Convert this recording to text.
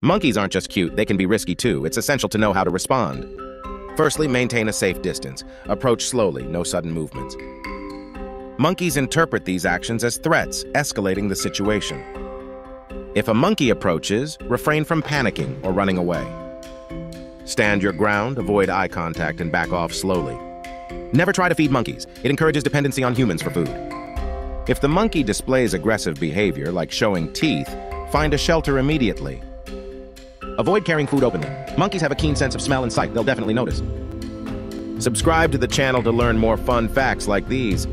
Monkeys aren't just cute, they can be risky too. It's essential to know how to respond. Firstly, maintain a safe distance. Approach slowly, no sudden movements. Monkeys interpret these actions as threats, escalating the situation. If a monkey approaches, refrain from panicking or running away. Stand your ground, avoid eye contact, and back off slowly. Never try to feed monkeys. It encourages dependency on humans for food. If the monkey displays aggressive behavior, like showing teeth, find a shelter immediately. Avoid carrying food openly. Monkeys have a keen sense of smell and sight. They'll definitely notice. Subscribe to the channel to learn more fun facts like these.